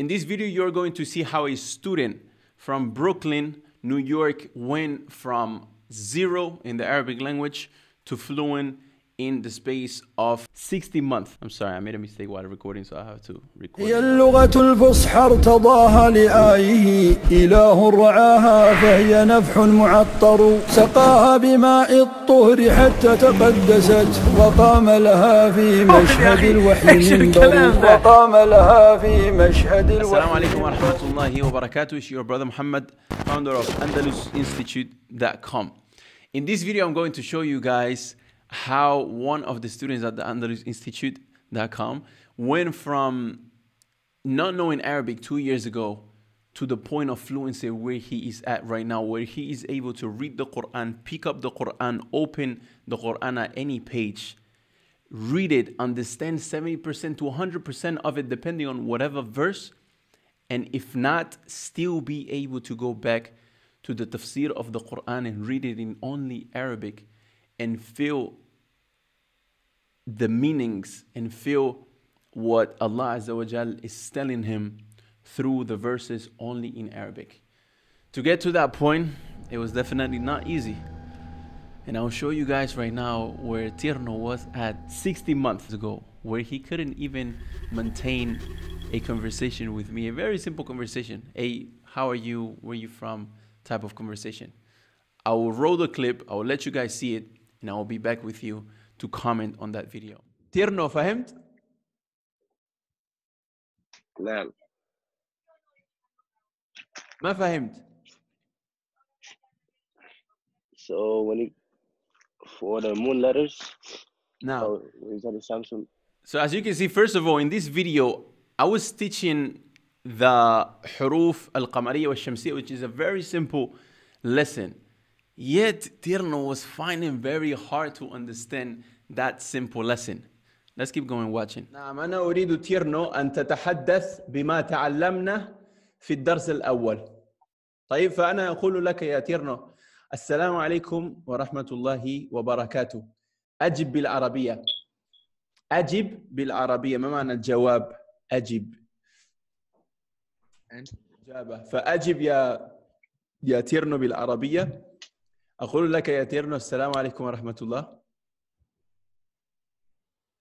In this video, you're going to see how a student from Brooklyn, New York went from zero in the Arabic language to fluent in the space of 60 months. I'm sorry, I made a mistake while recording, so I have to record. It's your brother Muhammad, founder of andalusinstitute.com. In this video, I'm going to show you guys how one of the students at the andalusinstitute.com went from not knowing Arabic 2 years ago to the point of fluency where he is at right now, where he is able to read the Quran, pick up the Quran, open the Quran at any page, read it, understand 70% to 100% of it, depending on whatever verse, and if not, still be able to go back to the tafsir of the Quran and read it in only Arabic and feel the meanings and feel what Allah Azza wa Jal is telling him through the verses only in Arabic. To get to that point, it was definitely not easy. And I'll show you guys right now where Tierno was at 60 months ago, where he couldn't even maintain a conversation with me, a very simple conversation, a how are you, where are you from type of conversation. I will roll the clip, I will let you guys see it, and I will be back with you to comment on that video. Tierno, فهمت؟ نعم. ما فهمت. So when it, for the moon letters. Now. Is that a Samsung? So as you can see, first of all, in this video, I was teaching the Heroof Al Khamariyya wa Shamsiyya, which is a very simple lesson. Yet Tierno was finding very hard to understand that simple lesson. Let's keep going watching. نعم أنا أريد تيرنو أن تتحدث بما تعلمنا في الدرس الأول. طيب فأنا أقول لك يا تيرنو السلام عليكم ورحمة الله وبركاته. أجب بالعربية. أجب بالعربية ما معنى الجواب؟ أجب. إجابة. فأجب يا تيرنو بالعربية. أقول لك يا تيرنو السلام عليكم ورحمة الله.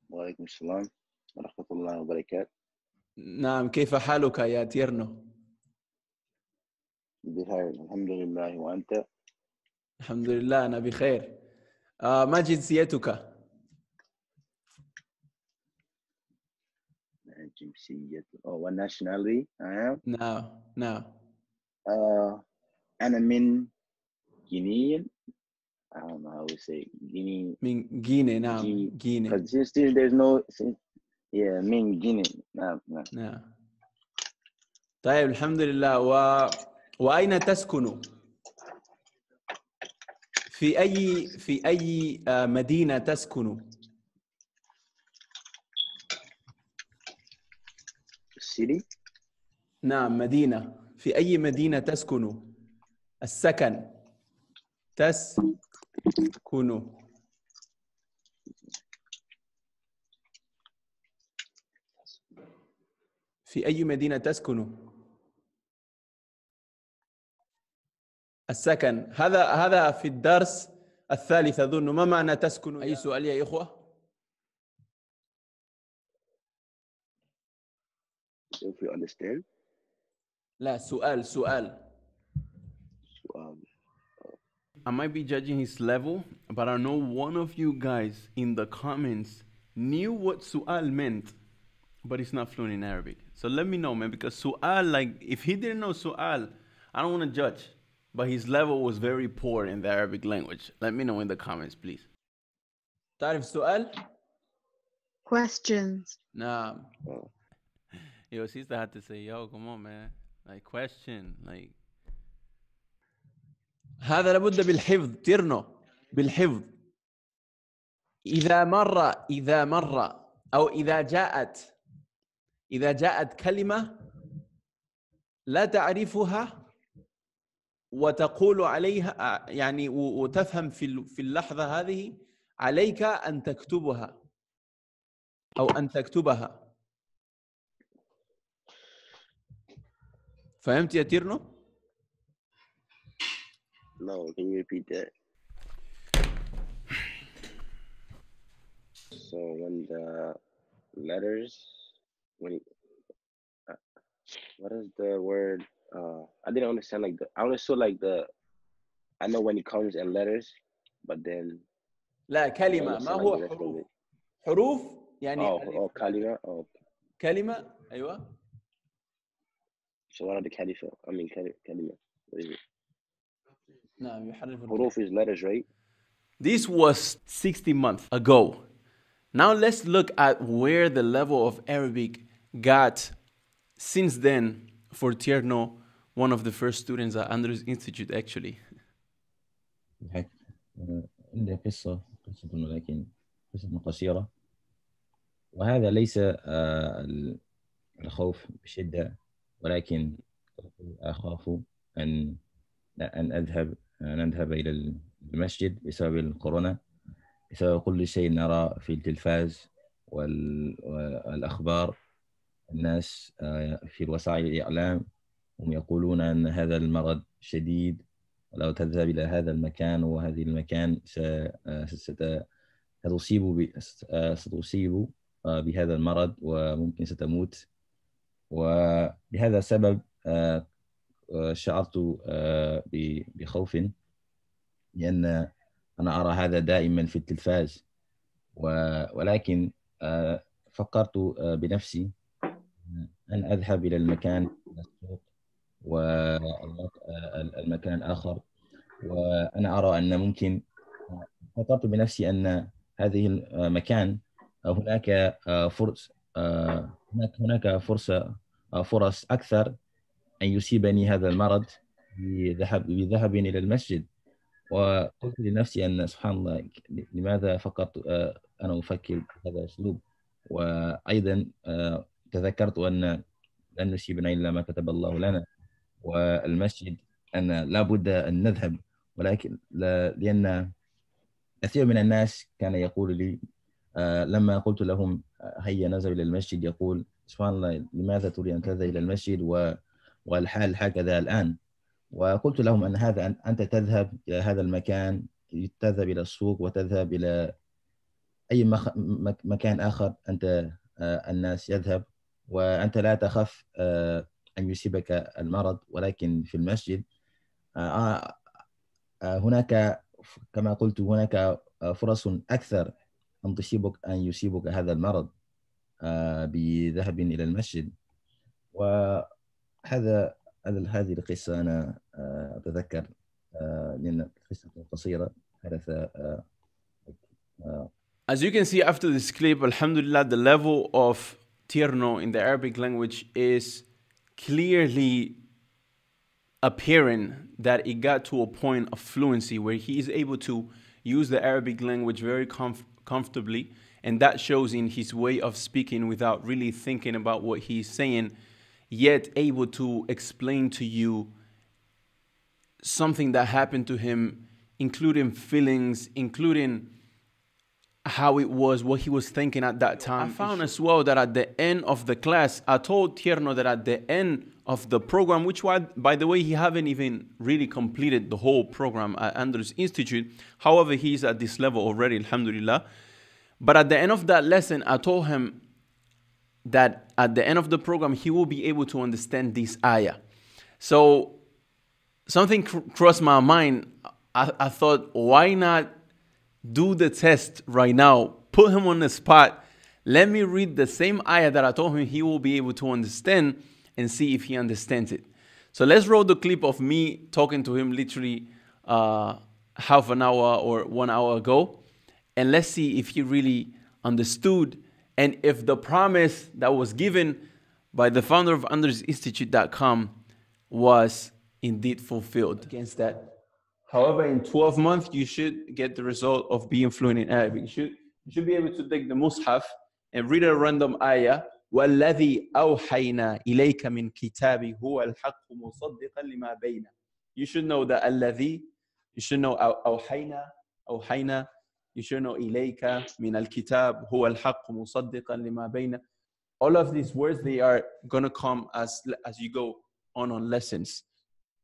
وعليكم السلام ورحمة الله وبركاته. نعم كيف حالك يا تيرنو؟ بخير الحمد لله وأنت؟ الحمد لله أنا بخير. ما جنسيتك؟ جنسيتي what nationality I am? No. أنا من Guinean? I don't know how we say Guinea. Min Guinea now. Guinea. But since there's no, yeah, Min Guinea. No. طيب الحمد لله. وأين تسكن؟ في أي مدينة تسكن؟ city. نعم مدينة. في أي مدينة تسكن؟ السكن. تسكن في أي مدينة تسكن؟ السكن هذا في الدرس الثالث أظن ما معنى تسكن؟ أي سؤال يا إخوة؟ لا سؤال I might be judging his level, but I know one of you guys in the comments knew what su'al meant, but it's not fluent in Arabic. So let me know, man, because su'al, like, if he didn't know su'al, I don't want to judge, but his level was very poor in the Arabic language. Let me know in the comments, please. تعرف su'al? Questions. Nah. Yo, sister had to say, yo, come on, man. Like, question, like. هذا لابد بالحفظ تيرنو بالحفظ إذا مر أو إذا جاءت كلمة لا تعرفها وتقول عليها يعني وتفهم في اللحظة هذه عليك أن تكتبها أو أن تكتبها فهمت يا تيرنو؟ No, can you repeat that? So when the letters, what is the word? I didn't understand, like, I understood like the, I know when it comes in letters, but then. لا كلمة ما هو حروف. حروف يعني. أو كلمة أو. كلمة أيوة. So what are the caliph? I mean kalima. What is it? No, you had Heroof is letters, right? This was 60 months ago. Now let's look at where the level of Arabic got since then for Tierno, one of the first students at Andalus Institute, actually. قصة الملاكين قصة قصيرة وهذا ليس الخوف بشدة ولكن أخاف أن أذهب إلى المسجد بسبب الكورونا بسبب كل شيء نرى في التلفاز والأخبار الناس في وسائل الإعلام هم يقولون أن هذا المرض شديد ولو تذهب إلى هذا المكان وهذه المكان ستصيب بهذا المرض وممكن ستموت وبهذا السبب شعرت بخوف لأن أنا أرى هذا دائما في التلفاز ولكن فكرت بنفسي أن أذهب إلى المكان والمكان الآخر وأنا أرى أن ممكن فكرت بنفسي أن هذه المكان هناك فرص أكثر أن يصيبني هذا المرض بذهب إلى المسجد وقلت لنفسي أن سبحان الله لماذا فقط أنا أفكر بهذا الأسلوب وأيضا تذكرت أن لن نصيبنا إلا ما كتب الله لنا والمسجد أن لا بد أن نذهب ولكن لأن كثير من الناس كان يقول لي لما قلت لهم هيا نذهب إلى المسجد يقول سبحان الله لماذا تريد أن تذهب إلى المسجد والحال هكذا الآن وقلت لهم أن هذا أنت تذهب إلى هذا المكان تذهب إلى السوق وتذهب إلى أي مكان آخر أنت الناس يذهب وأنت لا تخاف أن يصيبك المرض ولكن في المسجد هناك كما قلت هناك فرص أكثر أن يصيبك هذا المرض بذهب إلى المسجد وهذا هذه القصة أنا أتذكر لأن قصة قصيرة حدث As you can see after this clip, alhamdulillah, the level of Tierno in the Arabic language is clearly apparent that it got to a point of fluency where he is able to use the Arabic language very comfortably. And that shows in his way of speaking without really thinking about what he's saying, yet able to explain to you something that happened to him, including feelings, including how it was, what he was thinking at that time. I found as well that at the end of the class, I told Tierno that at the end of the program, which was, by the way, he haven't even really completed the whole program at Andalus Institute. However, he's at this level already, alhamdulillah. But at the end of that lesson, I told him that at the end of the program, he will be able to understand this ayah. So something crossed my mind. I thought, why not do the test right now, put him on the spot. Let me read the same ayah that I told him he will be able to understand and see if he understands it. So let's roll the clip of me talking to him literally half an hour or 1 hour ago. And let's see if he really understood and if the promise that was given by the founder of andalusinstitute.com was indeed fulfilled. Against that. However, in 12 months, you should get the result of being fluent in Arabic. You should be able to take the Mus'haf and read a random ayah. وَالَّذِي أَوْحَيْنَا إِلَيْكَ مِنْ كِتَابِ هُوَ الْحَقُّ مُصَدِّقًا لِمَا بَيْنَا. You should know that الَّذِي, you should know أَوْحَيْنَا, you should know إِلَيْكَ مِنْ الْكِتَابِ هُوَ الْحَقُّ مُصَدِّقًا لِمَا بَيْنَا. All of these words, they are going to come as you go on lessons.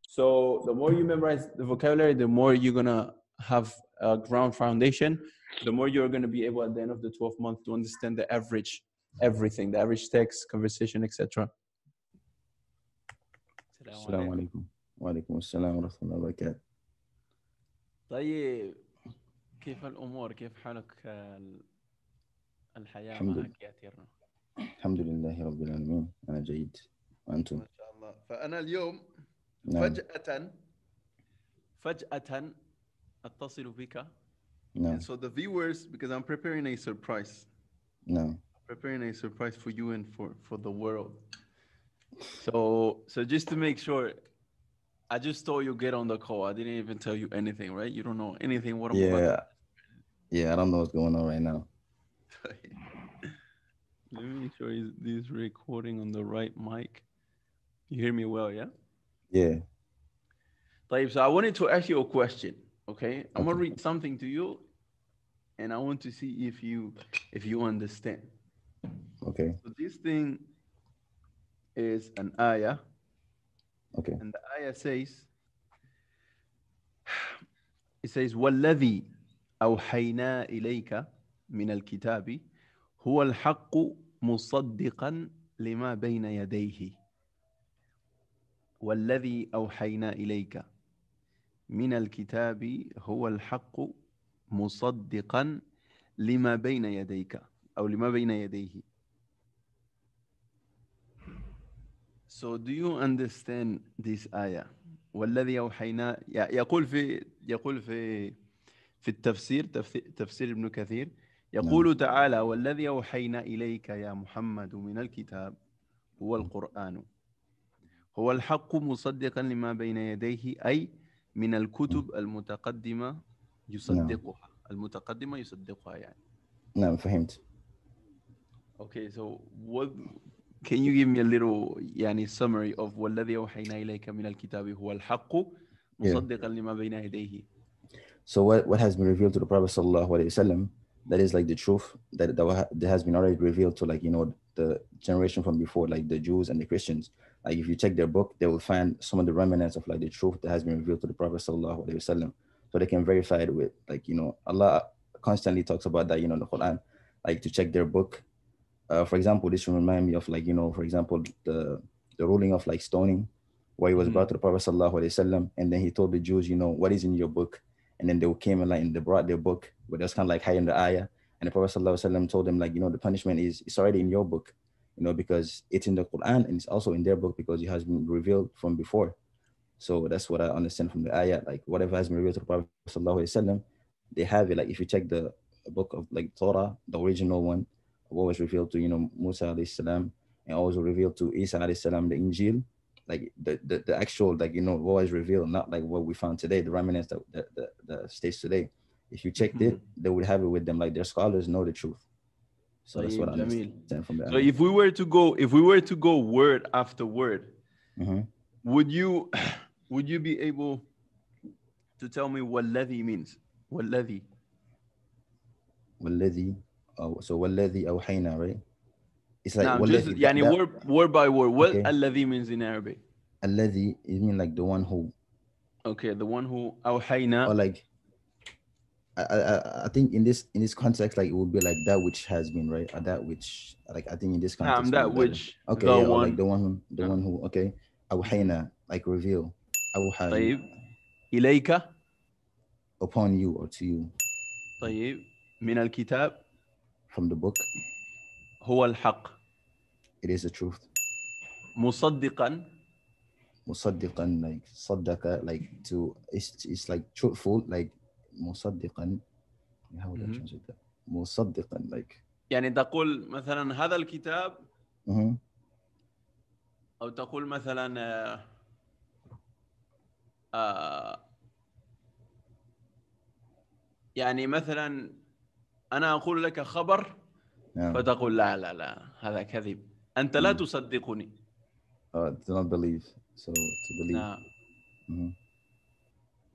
So the more you memorize the vocabulary, the more you're going to have a ground foundation, the more you're going to be able at the end of the 12th month to understand the average, everything, the average text, conversation, etc. Assalamu alaikum. Wa alaikum assalam wa rahmatullahi wa barakatuh. طيب كيف الأمور؟ كيف حالك الحياة معك يا تيرنو؟ الحمد لله رب العالمين، أنا جيد وأنتم؟ ما شاء الله. فأنا اليوم فجأة أتصل بك. And so the viewers, because I'm preparing a surprise. Preparing a surprise for you and for the world. So just to make sure, I just told you get on the call. I didn't even tell you anything, right? You don't know anything. What? Yeah, I don't know what's going on right now. Let me make sure this recording on the right mic. You hear me well, yeah? Yeah. Taib, so I wanted to ask you a question. Okay, I'm gonna read something to you, and I want to see if you understand. Okay. So this thing is an ayah. Okay. And the ayah says, it says, وَالَّذِي أَوْحَيْنَا إِلَيْكَ مِنَ الْكِتَابِ هُوَ الْحَقُّ مُصَدِّقًا لِمَا بَيْنَ يَدَيْهِ وَالَّذِي أَوْحَيْنَا إِلَيْكَ مِنَ الْكِتَابِ هُوَ الْحَقُّ مُصَدِّقًا لِمَا بَيْنَ يَدَيْكَ أو لِمَا بَيْنَ يَدَيْهِ. So do you understand this ayah? والذي أوحينا يقول في التفسير تفسير ابن كثير يقول تعالى والذي أوحينا إليك يا محمد من الكتاب هو القرآن هو الحق مصدقا لما بين يديه أي من الكتب المتقدمة يصدقها يعني. نعم فهمت. Okay, so what? Can you give me a little summary of وَالَّذِي أَوْحَيْنَا إِلَيْكَ مِنَ الْكِتَابِ هُوَ الْحَقُّ مُصَدِّقًا لِمَا بَيْنَ يَدَيْهِ. So what has been revealed to the Prophet Sallallahu Alaihi Wasallam, that is like the truth that has been already revealed to the generation from before, like the Jews and the Christians. Like if you check their book, they will find some of the remnants of the truth that has been revealed to the Prophet Sallallahu Alaihi Wasallam. So they can verify it with Allah constantly talks about that in the Quran, like to check their book. For example, this reminds me of for example, the ruling of stoning, where he was brought to the Prophet Sallallahu Alaihi Wasallam, and then he told the Jews, what is in your book? And then they came and they brought their book, but that's kind of hiding the ayah. And the Prophet Sallallahu Alaihi Wasallam told them, the punishment is, it's already in your book, because it's in the Quran and it's also in their book because it has been revealed from before. So that's what I understand from the ayah. Like whatever has been revealed to the Prophet Sallallahu Alaihi Wasallam, they have it. Like if you check the book of Torah, the original one, what was revealed to Musa alayhi salam, and also revealed to Isa alayhi salam, the Injil, like the actual what was revealed, not like what we found today, the remnants that stays today. If you checked it, they would have it with them. Like their scholars know the truth. So that's what I understand from that. So if we were to go word after word, would you be able to tell me what ladhi means? What ladhi? What ladhi? Oh, so وَالَّذِي أَوْحَيْنَا, right? It's like word by word. What الَّذِي means in Arabic? الَّذِي, it means like the one who. Okay, the one who أَوْحَيْنَا. Or like, I think in this context, like it would be like that which has been, right? Or that which, like I think in this context. That which. Okay, the one. Like the one who. Okay, أَوْحَيْنَا, like reveal. أَوْحَيْ. طيب. إِلَيْكَ. Upon you or to you. طيب. من الكتاب. From the book. هو الحق. It is the truth. مصدقا. مصدقا, like صدق, like to, it's like truthful, like مصدقا. How would I translate that? مصدقا, like. يعني تقول مثلا هذا الكتاب. أو تقول مثلا يعني مثلا. أنا أقول لك خبر فتقول لا لا لا هذا كذب أنت لا تصدقني. Do not believe, so to believe.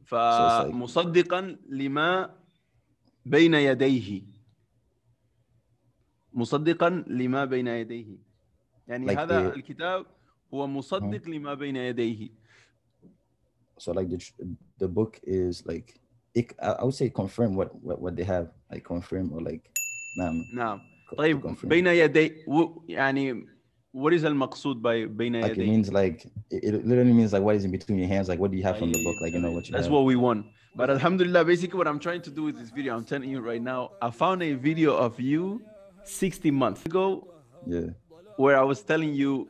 فمصدقا لما بين يديه. مصدقا لما بين يديه. يعني هذا الكتاب هو مصدق لما بين يديه. So like the book is like it, I would say confirm what they have, like confirm or like نعم. طيب بين يدي يعني what is المقصود by بين يدي? Like it means like it literally means like what is in between your hands, like what do you have from the book, like you know what you have. That's what we want. But alhamdulillah, basically what I'm trying to do with this video, I'm telling you right now, I found a video of you 60 months ago, where I was telling you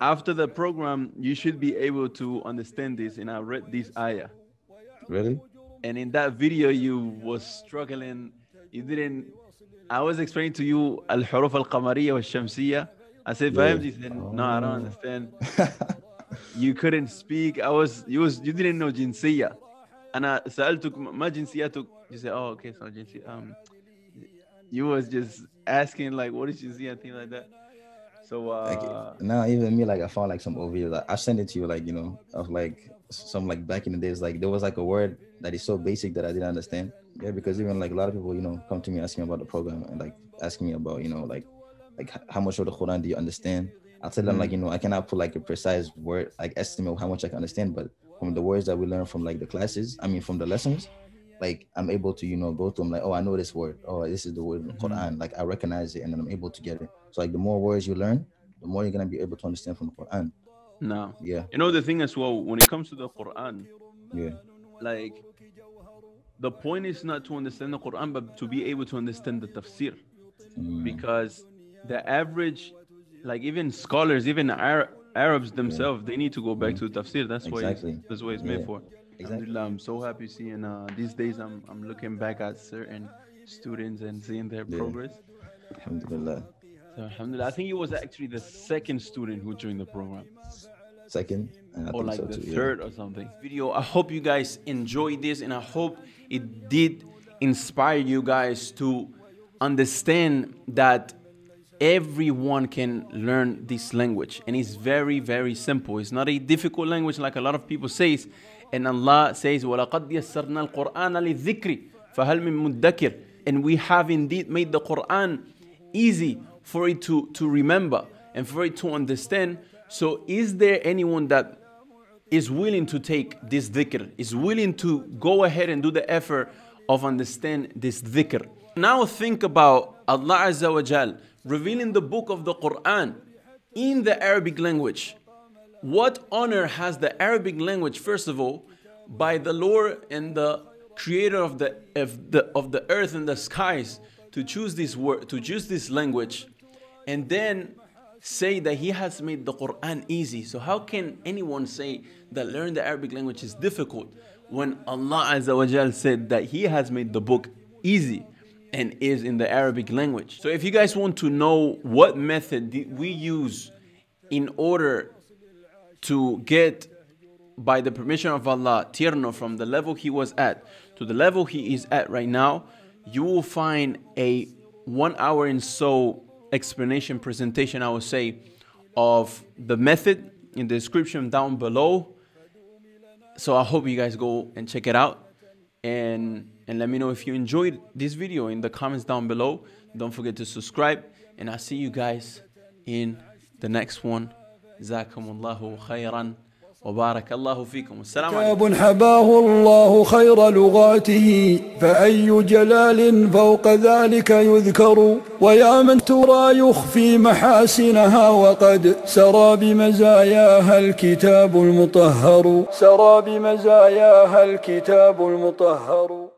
after the program you should be able to understand this, and I read this ayah. Really? And in that video you was struggling, you didn't. I was explaining to you al-Heroof Al Khamariyya wa Shamsiyya. I said, no, I don't understand. You couldn't speak. You didn't know jinsiyya. And I سألتك ما جنسيتك. You said, oh, okay, so jinsiyya. You was just asking like, what is jinsiyya and things like that. So like, now even me, like I found like some old videos. Like, I sent it to you, like you know, of like some like back in the days, like there was like a word that is so basic that I didn't understand. Yeah, because even like a lot of people, you know, come to me asking about the program and like asking me about, you know, like how much of the Quran do you understand? I tell them like, you know, I cannot put like a precise word, like estimate of how much I can understand, but from the words that we learn from like the classes, I mean from the lessons, like I'm able to, you know, go to them like, oh, I know this word. Oh, this is the word in the Quran. Like I recognize it and then I'm able to get it. So like the more words you learn, the more you're going to be able to understand from the Quran. No. Yeah. You know, the thing as well, when it comes to the Quran, like the point is not to understand the Quran, but to be able to understand the tafsir. Because the average, like even scholars, even Arabs themselves, they need to go back to tafsir. That's why it's meant for. Exactly. I'm so happy seeing these days I'm looking back at certain students and seeing their progress. Alhamdulillah. So, alhamdulillah. I think it was actually the second student who joined the program. Second, and I or like so the too, third or something. Video. I hope you guys enjoyed this, and I hope it did inspire you guys to understand that everyone can learn this language, and it's very, very simple. It's not a difficult language like a lot of people say. And Allah says, وَلَقَدْ يَسَّرْنَا الْقُرْآنَ لِلذِّكْرِ فَهَلْ مِن مُدَّكِرٍ. And we have indeed made the Quran easy for it to remember and for it to understand. So is there anyone that is willing to take this dhikr, is willing to go ahead and do the effort of understand this dhikr? Now think about Allah Azza wa Jal revealing the book of the Quran in the Arabic language. What honor has the Arabic language, first of all, by the Lord and the creator of the earth and the skies to choose this word, to choose this language, and then say that he has made the Quran easy? So how can anyone say that learning the Arabic language is difficult when Allah Azza wa Jal said that he has made the book easy and is in the Arabic language? So if you guys want to know what method did we use in order to get, by the permission of Allah, Tierno from the level he was at to the level he is at right now, you will find a 1 hour and so explanation presentation, I would say, of the method in the description down below. So I hope you guys go and check it out, and let me know if you enjoyed this video in the comments down below. Don't forget to subscribe, and I'll see you guys in the next one. Jazakumullahu khairan wa barakallahu fikum. Assalamu alaykum. Habahu Allahu khayra lughatihi fa ayyu jalalin fawqa dhalika yudhkaru wa ya man tura yukhfi mahasinaha wa qad sara bi mazayaha al-kitabu al-mutahharu